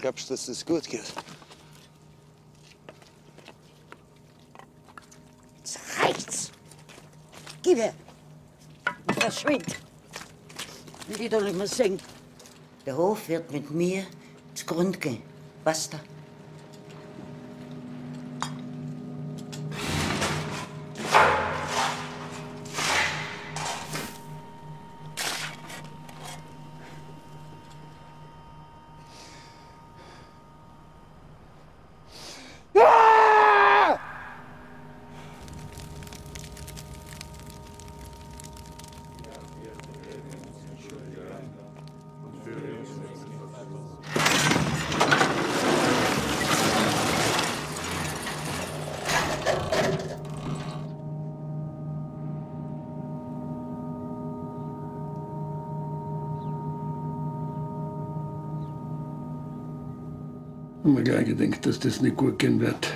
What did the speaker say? glaubst du, dass es gut geht? Jetzt reicht's! Gib her! Verschwind! Ich will nicht mehr singen. Der Hof wird mit mir zugrunde gehen. Basta. Ich habe mir gleich gedacht, dass das nicht gut gehen wird.